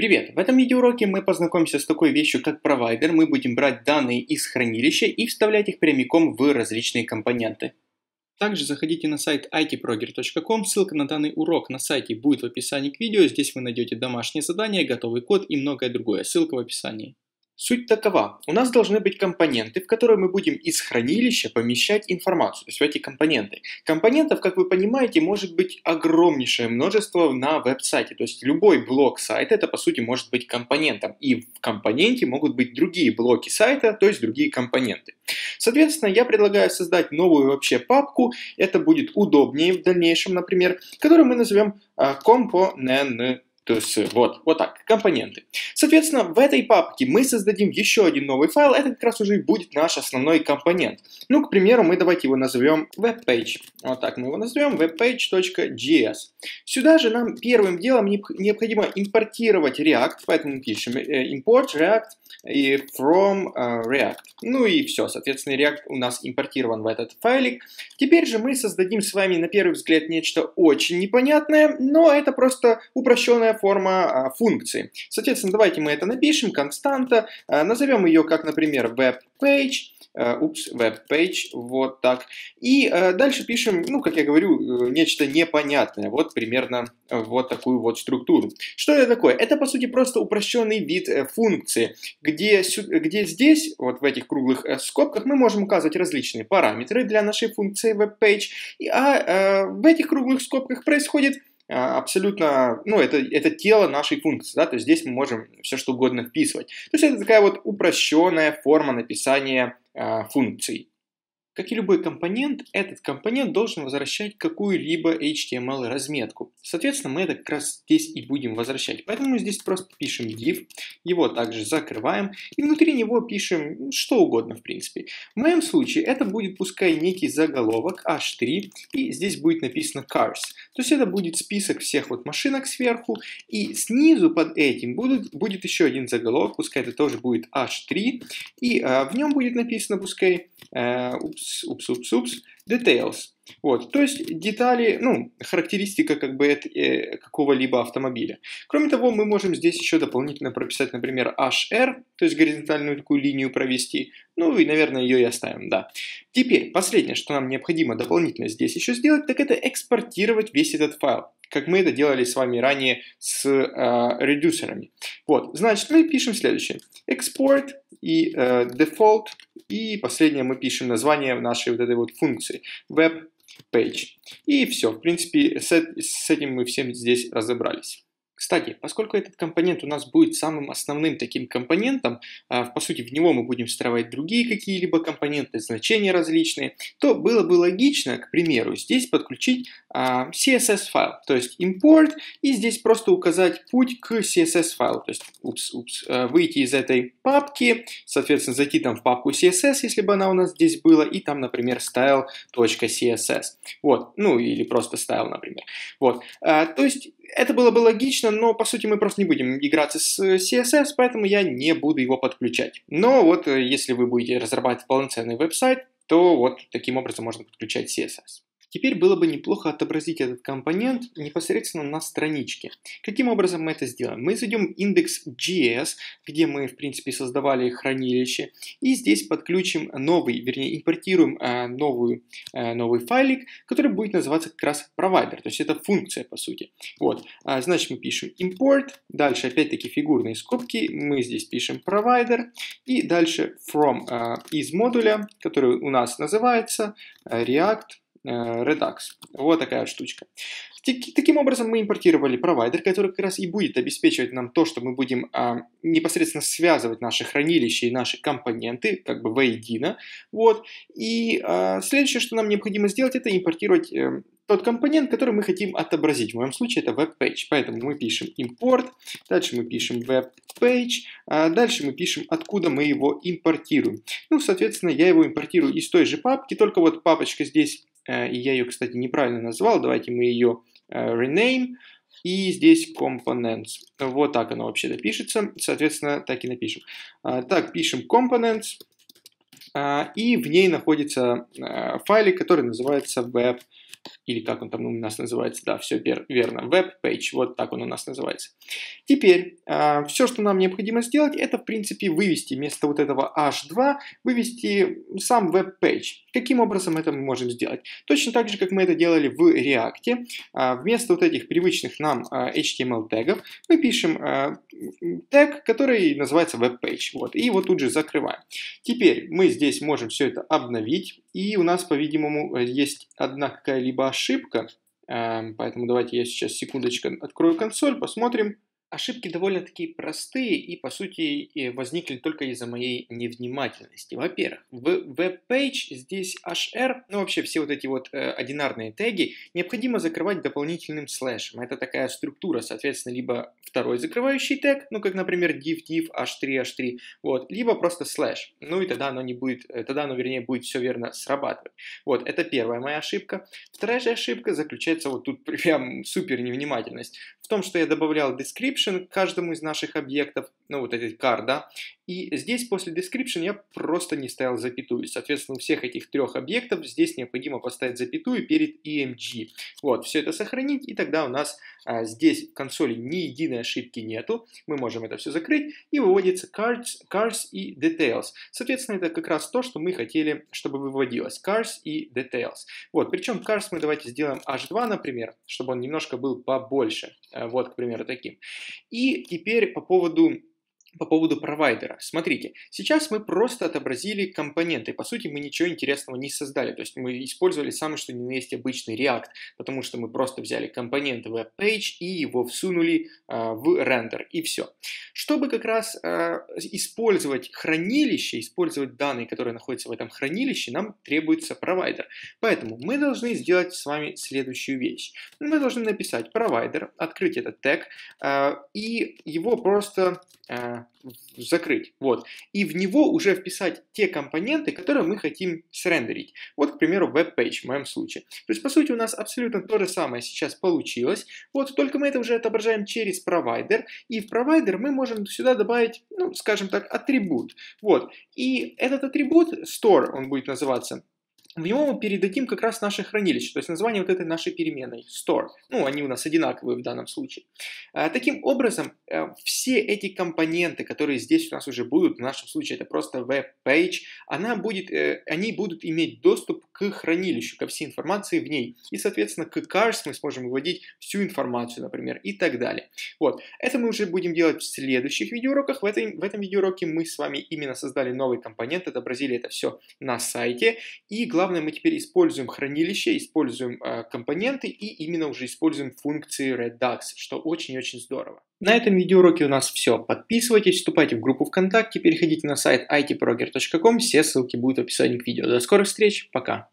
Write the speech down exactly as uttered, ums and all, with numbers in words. Привет! В этом видеоуроке мы познакомимся с такой вещью, как провайдер. Мы будем брать данные из хранилища и вставлять их прямиком в различные компоненты. Также заходите на сайт ай ти проджер точка ком, ссылка на данный урок на сайте будет в описании к видео. Здесь вы найдете домашние задания, готовый код и многое другое, ссылка в описании. Суть такова. У нас должны быть компоненты, в которые мы будем из хранилища помещать информацию, то есть в эти компоненты. Компонентов, как вы понимаете, может быть огромнейшее множество на веб-сайте. То есть любой блок сайта, это по сути может быть компонентом. И в компоненте могут быть другие блоки сайта, то есть другие компоненты. Соответственно, я предлагаю создать новую вообще папку. Это будет удобнее в дальнейшем, например, которую мы назовем компоненты. То есть, вот, вот так, компоненты. Соответственно, в этой папке мы создадим еще один новый файл, это как раз уже и будет наш основной компонент. Ну, к примеру, мы давайте его назовем WebPage. Вот так мы его назовем, webpage.js. Сюда же нам первым делом необходимо импортировать React, поэтому пишем import React и from React. Ну и все, соответственно, React у нас импортирован в этот файлик. Теперь же мы создадим с вами, на первый взгляд, нечто очень непонятное, но это просто упрощенная форма а, функции. Соответственно, давайте мы это напишем, константа, а, назовем ее как, например, webpage, а, упс, webpage, вот так. И а, дальше пишем, ну, как я говорю, нечто непонятное, вот примерно вот такую вот структуру. Что это такое? Это, по сути, просто упрощенный вид функции, где, где здесь, вот в этих круглых скобках, мы можем указывать различные параметры для нашей функции webpage, а, а в этих круглых скобках происходит абсолютно, ну, это, это тело нашей функции, да, то есть здесь мы можем все что угодно вписывать. То есть это такая вот упрощенная форма написания э, функций. Как и любой компонент, этот компонент должен возвращать какую-либо эйч ти эм эл-разметку. Соответственно, мы это как раз здесь и будем возвращать. Поэтому здесь просто пишем div, его также закрываем, и внутри него пишем что угодно, в принципе. В моем случае это будет, пускай, некий заголовок эйч три, и здесь будет написано cars. То есть это будет список всех вот машинок сверху, и снизу под этим будет, будет еще один заголовок, пускай это тоже будет эйч три, и а, в нем будет написано, пускай... Э, Упс, упс, упс, упс, details. Вот, то есть детали, ну, характеристика как бы э, какого-либо автомобиля. Кроме того, мы можем здесь еще дополнительно прописать, например, эйч ар, то есть горизонтальную такую линию провести. Ну и, наверное, ее и оставим, да. Теперь, последнее, что нам необходимо дополнительно здесь еще сделать, так это экспортировать весь этот файл, как мы это делали с вами ранее с э, редюсерами. Вот, значит, мы пишем следующее. Export и э, default, и последнее мы пишем название нашей вот этой вот функции. Web Page. И все, в принципе, с, с этим мы всем здесь разобрались. Кстати, поскольку этот компонент у нас будет самым основным таким компонентом, а, по сути, в него мы будем встраивать другие какие-либо компоненты, значения различные, то было бы логично, к примеру, здесь подключить а, си эс эс-файл, то есть import, и здесь просто указать путь к си эс эс-файлу, то есть упс, упс, выйти из этой папки, соответственно, зайти там в папку си эс эс, если бы она у нас здесь была, и там, например, style.css. Вот, ну или просто style, например. Вот, а, то есть... Это было бы логично, но по сути мы просто не будем играться с си эс эс, поэтому я не буду его подключать. Но вот если вы будете разрабатывать полноценный веб-сайт, то вот таким образом можно подключать си эс эс. Теперь было бы неплохо отобразить этот компонент непосредственно на страничке. Каким образом мы это сделаем? Мы зайдем в index.js, где мы, в принципе, создавали хранилище, и здесь подключим новый, вернее, импортируем э, новую, э, новый файлик, который будет называться как раз provider, то есть это функция, по сути. Вот, а, значит, мы пишем import, дальше опять-таки фигурные скобки, мы здесь пишем provider, и дальше from э, из модуля, который у нас называется React Redux. Вот такая штучка. Таким образом мы импортировали провайдер, который как раз и будет обеспечивать нам то, что мы будем а, непосредственно связывать наши хранилища и наши компоненты как бы воедино. Вот. И а, следующее, что нам необходимо сделать, это импортировать э, тот компонент, который мы хотим отобразить. В моем случае это webpage. Поэтому мы пишем import, дальше мы пишем webpage, а дальше мы пишем, откуда мы его импортируем. Ну, соответственно, я его импортирую из той же папки, только вот папочка здесь... И я ее, кстати, неправильно назвал. Давайте мы ее rename. И здесь components. Вот так она вообще-то пишется. Соответственно, так и напишем. Так, пишем components. И в ней находится файлик, который называется web или как он там у нас называется, да, все верно, WebPage, вот так он у нас называется. Теперь, э, все, что нам необходимо сделать, это, в принципе, вывести вместо вот этого эйч два, вывести сам WebPage. Каким образом это мы можем сделать? Точно так же, как мы это делали в React, э, вместо вот этих привычных нам э, эйч ти эм эл тегов, мы пишем э, тег, который называется WebPage, вот, и его тут же закрываем. Теперь мы здесь можем все это обновить, и у нас, по-видимому, есть одна какая-либо ошибка, поэтому давайте я сейчас секундочку открою консоль, посмотрим. Ошибки довольно-таки простые и, по сути, возникли только из-за моей невнимательности. Во-первых, в WebPage здесь эйч ар, ну вообще все вот эти вот э, одинарные теги, необходимо закрывать дополнительным слэшем. Это такая структура, соответственно, либо второй закрывающий тег, ну как, например, div, div, эйч три, эйч три, вот, либо просто слэш. Ну и тогда оно не будет, тогда оно, вернее, будет все верно срабатывать. Вот, это первая моя ошибка. Вторая же ошибка заключается вот тут прям супер невнимательность. В том, что я добавлял description к каждому из наших объектов, ну вот этот car, да, и здесь после description я просто не ставил запятую, соответственно, у всех этих трех объектов здесь необходимо поставить запятую перед img, вот, все это сохранить, и тогда у нас а, здесь в консоли ни единой ошибки нету, мы можем это все закрыть, и выводится cars, cars и details, соответственно, это как раз то, что мы хотели, чтобы выводилось, cars и details, вот, причем cars мы давайте сделаем эйч два, например, чтобы он немножко был побольше, вот, к примеру, таким. И теперь по поводу... По поводу провайдера. Смотрите, сейчас мы просто отобразили компоненты. По сути, мы ничего интересного не создали. То есть мы использовали самый что ни на есть обычный React, потому что мы просто взяли компонент WebPage и его всунули э, в рендер, и все. Чтобы как раз э, использовать хранилище, использовать данные, которые находятся в этом хранилище, нам требуется провайдер. Поэтому мы должны сделать с вами следующую вещь. Мы должны написать провайдер, открыть этот тег э, и его просто... Э, закрыть, вот, и в него уже вписать те компоненты, которые мы хотим срендерить, вот, к примеру, WebPage в моем случае. То есть, по сути, у нас абсолютно то же самое сейчас получилось, вот, только мы это уже отображаем через провайдер, и в провайдер мы можем сюда добавить, ну, скажем так, атрибут, вот, и этот атрибут, Store он будет называться, в него мы передадим как раз наше хранилище, то есть название вот этой нашей переменной, store. Ну, они у нас одинаковые в данном случае. А, таким образом, а, все эти компоненты, которые здесь у нас уже будут, в нашем случае это просто WebPage, она будет, э, они будут иметь доступ к хранилищу, ко всей информации в ней. И, соответственно, к cars мы сможем выводить всю информацию, например, и так далее. Вот. Это мы уже будем делать в следующих видеоуроках. В, этой, в этом видеоуроке мы с вами именно создали новый компонент, отобразили это все на сайте, и главное, Главное, мы теперь используем хранилище, используем э, компоненты и именно уже используем функции Redux, что очень-очень здорово. На этом видеоуроке у нас все. Подписывайтесь, вступайте в группу ВКонтакте, переходите на сайт ай ти проджер точка ком, все ссылки будут в описании к видео. До скорых встреч, пока!